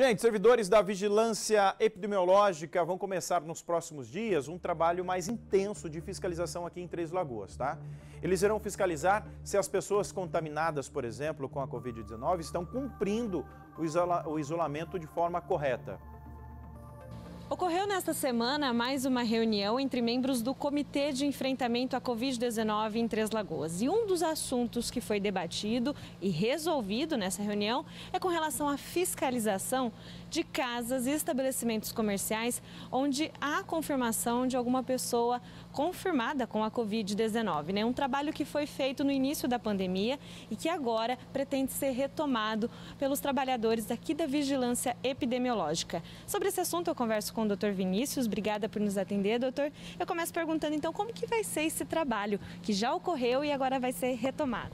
Gente, servidores da vigilância epidemiológica vão começar nos próximos dias um trabalho mais intenso de fiscalização aqui em Três Lagoas, tá? Eles irão fiscalizar se as pessoas contaminadas, por exemplo, com a Covid-19 estão cumprindo o isolamento de forma correta. Ocorreu nesta semana mais uma reunião entre membros do Comitê de Enfrentamento à Covid-19 em Três Lagoas. E um dos assuntos que foi debatido e resolvido nessa reunião é com relação à fiscalização de casas e estabelecimentos comerciais onde há confirmação de alguma pessoa confirmada com a Covid-19, né? Um trabalho que foi feito no início da pandemia e que agora pretende ser retomado pelos trabalhadores aqui da Vigilância Epidemiológica. Sobre esse assunto eu converso com o Dr. Vinícius. Obrigada por nos atender, doutor. Eu começo perguntando, então, como que vai ser esse trabalho que já ocorreu e agora vai ser retomado?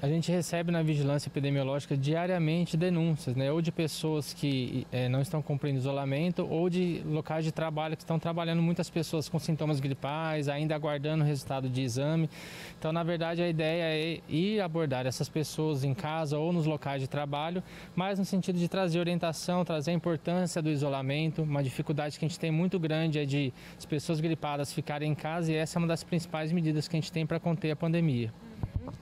A gente recebe na vigilância epidemiológica diariamente denúncias, né? Ou de pessoas que não estão cumprindo isolamento, ou de locais de trabalho que estão trabalhando muitas pessoas com sintomas gripais, ainda aguardando o resultado de exame. Então, na verdade, a ideia é ir abordar essas pessoas em casa ou nos locais de trabalho, mas no sentido de trazer orientação, trazer a importância do isolamento. Uma dificuldade que a gente tem muito grande é de as pessoas gripadas ficarem em casa, e essa é uma das principais medidas que a gente tem para conter a pandemia.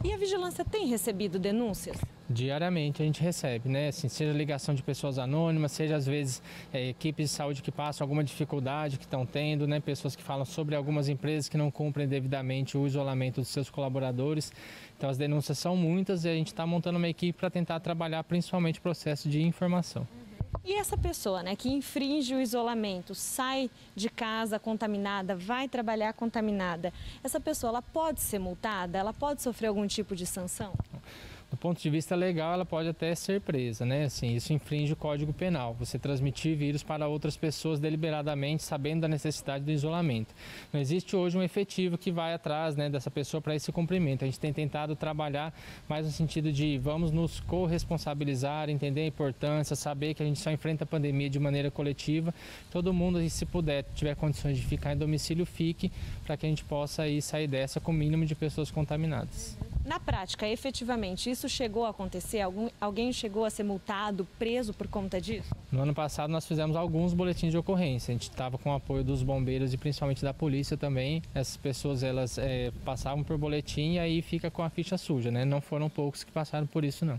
E a vigilância tem recebido denúncias? Diariamente a gente recebe, né? Assim, seja ligação de pessoas anônimas, seja às vezes equipes de saúde que passam alguma dificuldade que estão tendo, né? Pessoas que falam sobre algumas empresas que não cumprem devidamente o isolamento dos seus colaboradores. Então as denúncias são muitas e a gente está montando uma equipe para tentar trabalhar principalmente o processo de informação. E essa pessoa, né, que infringe o isolamento, sai de casa contaminada, vai trabalhar contaminada, essa pessoa, ela pode ser multada? Ela pode sofrer algum tipo de sanção? Do ponto de vista legal, ela pode até ser presa, né? Assim, isso infringe o Código Penal. Você transmitir vírus para outras pessoas deliberadamente, sabendo da necessidade do isolamento. Não existe hoje um efetivo que vai atrás, né, dessa pessoa para esse cumprimento. A gente tem tentado trabalhar mais no sentido de vamos nos corresponsabilizar, entender a importância, saber que a gente só enfrenta a pandemia de maneira coletiva. Todo mundo, se puder, tiver condições de ficar em domicílio, fique, para que a gente possa aí sair dessa com o mínimo de pessoas contaminadas. Na prática, efetivamente, isso chegou a acontecer? Alguém chegou a ser multado, preso por conta disso? No ano passado, nós fizemos alguns boletins de ocorrência. A gente estava com o apoio dos bombeiros e principalmente da polícia também. Essas pessoas, elas passavam por boletim e aí fica com a ficha suja, né? Não foram poucos que passaram por isso, não.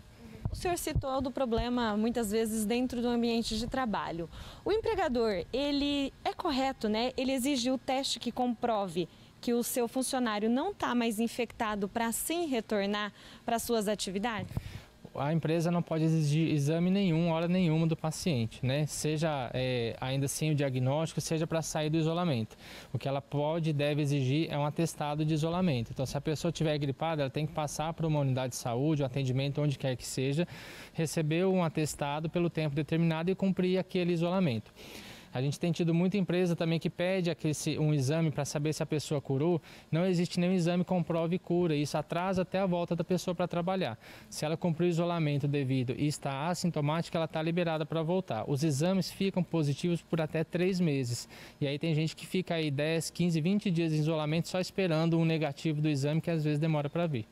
O senhor citou do problema, muitas vezes, dentro do ambiente de trabalho. O empregador, ele é correto, né? Ele exige o teste que comprove que o seu funcionário não está mais infectado para assim retornar para suas atividades? A empresa não pode exigir exame nenhum, hora nenhuma do paciente, né? Seja ainda sem o diagnóstico, seja para sair do isolamento. O que ela pode e deve exigir é um atestado de isolamento. Então, se a pessoa estiver gripada, ela tem que passar para uma unidade de saúde, um atendimento, onde quer que seja, receber um atestado pelo tempo determinado e cumprir aquele isolamento. A gente tem tido muita empresa também que pede um exame para saber se a pessoa curou. Não existe nenhum exame que comprove cura. Isso atrasa até a volta da pessoa para trabalhar. Se ela cumprir o isolamento devido e está assintomática, ela está liberada para voltar. Os exames ficam positivos por até 3 meses. E aí tem gente que fica aí 10, 15, 20 dias em isolamento só esperando um negativo do exame, que às vezes demora para vir.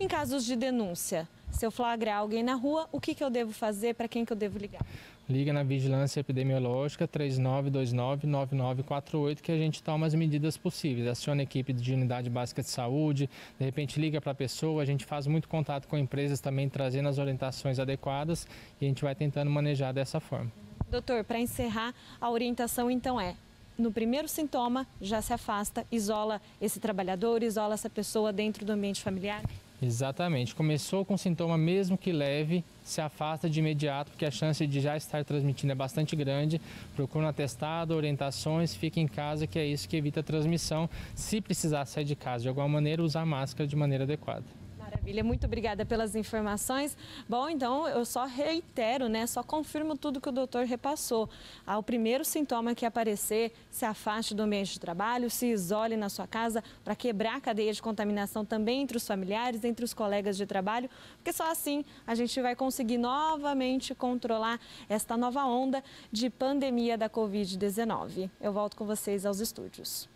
Em casos de denúncia, se eu flagrar alguém na rua, o que eu devo fazer? Para quem que eu devo ligar? Liga na Vigilância Epidemiológica 3929-9948, que a gente toma as medidas possíveis. Aciona a equipe de unidade básica de saúde, de repente liga para a pessoa. A gente faz muito contato com empresas também, trazendo as orientações adequadas, e a gente vai tentando manejar dessa forma. Doutor, para encerrar, a orientação então é: no primeiro sintoma, já se afasta, isola esse trabalhador, isola essa pessoa dentro do ambiente familiar? Exatamente. Começou com sintoma mesmo que leve, se afasta de imediato, porque a chance de já estar transmitindo é bastante grande. Procura um atestado, orientações, fica em casa, que é isso que evita a transmissão. Se precisar sair de casa de alguma maneira, usar máscara de maneira adequada. Maravilha, muito obrigada pelas informações. Bom, então eu só reitero, né, só confirmo tudo que o doutor repassou. Ao primeiro sintoma que aparecer, se afaste do ambiente de trabalho, se isole na sua casa, para quebrar a cadeia de contaminação também entre os familiares, entre os colegas de trabalho, porque só assim a gente vai conseguir novamente controlar esta nova onda de pandemia da Covid-19. Eu volto com vocês aos estúdios.